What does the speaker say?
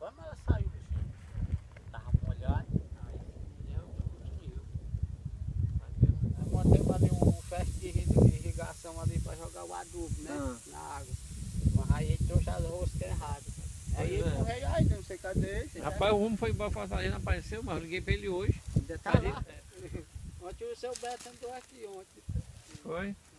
Quando ela saiu assim, estava molhada, aí deu um dinheiro. Eu mandei fazer um fest de irrigação ali para jogar o adubo, né? Na água. Mas aí ele trouxe as roscas erradas. Aí ele correu, aí não sei cadê. Rapaz, o rumo foi embora para Fortaleza, não apareceu, mas eu liguei para ele hoje. Ainda tá lá. Ontem o seu Beto andou aqui ontem. Foi?